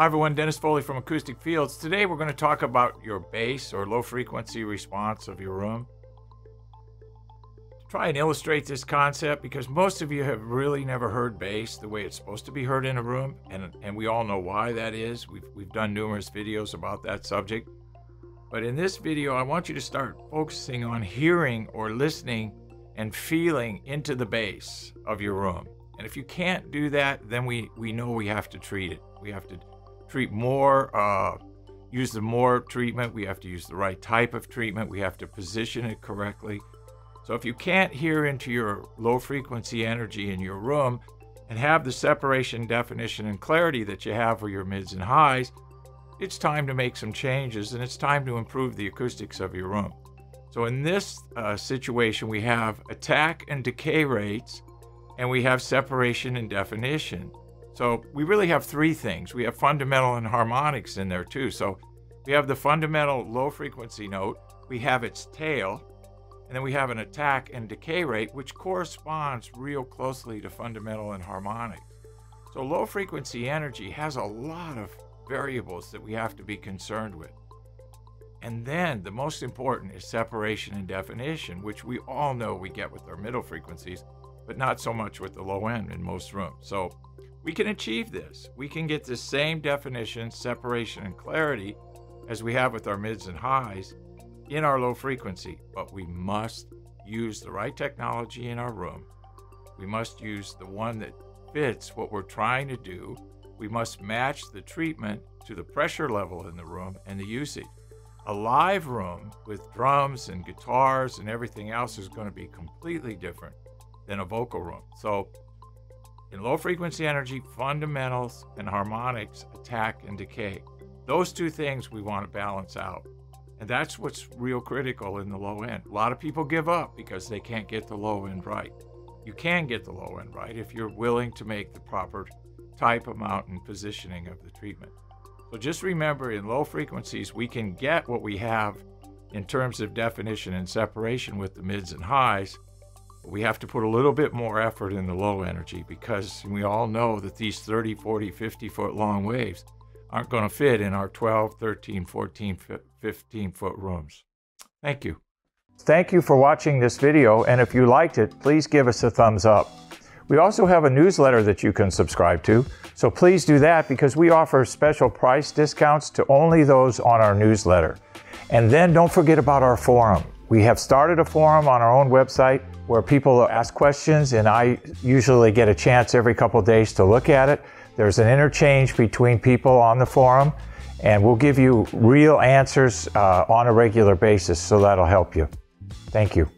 Hi everyone, Dennis Foley from Acoustic Fields. Today we're going to talk about your bass or low frequency response of your room. Try and illustrate this concept because most of you have really never heard bass the way it's supposed to be heard in a room, and we all know why that is. We've done numerous videos about that subject. But in this video, I want you to start focusing on hearing or listening and feeling into the bass of your room. And if you can't do that, then we know we have to treat it. We have to treat more, use the more treatment. We have to use the right type of treatment. We have to position it correctly. So if you can't hear into your low frequency energy in your room and have the separation, definition, and clarity that you have for your mids and highs, it's time to make some changes and it's time to improve the acoustics of your room. So in this situation, we have attack and decay rates, and we have separation and definition. So we really have three things. We have fundamental and harmonics in there too. So we have the fundamental low frequency note, we have its tail, and then we have an attack and decay rate, which corresponds real closely to fundamental and harmonics. So low frequency energy has a lot of variables that we have to be concerned with. And then the most important is separation and definition, which we all know we get with our middle frequencies, but not so much with the low end in most rooms. So we can achieve this. We can get the same definition, separation, and clarity as we have with our mids and highs in our low frequency, but we must use the right technology in our room. We must use the one that fits what we're trying to do. We must match the treatment to the pressure level in the room and the usage. A live room with drums and guitars and everything else is going to be completely different than a vocal room. So in low frequency energy, fundamentals and harmonics, attack and decay, those two things we want to balance out. And that's what's real critical in the low end. A lot of people give up because they can't get the low end right. You can get the low end right if you're willing to make the proper type, amount, and positioning of the treatment. So just remember, in low frequencies, we can get what we have in terms of definition and separation with the mids and highs, but we have to put a little bit more effort in the low energy because we all know that these 30, 40, 50 foot long waves aren't going to fit in our 12, 13, 14, 15 foot rooms. Thank you. Thank you for watching this video, and if you liked it, please give us a thumbs up. We also have a newsletter that you can subscribe to, so please do that because we offer special price discounts to only those on our newsletter. And then don't forget about our forum. We have started a forum on our own website where people ask questions, and I usually get a chance every couple of days to look at it. There's an interchange between people on the forum, and we'll give you real answers on a regular basis, so that'll help you. Thank you.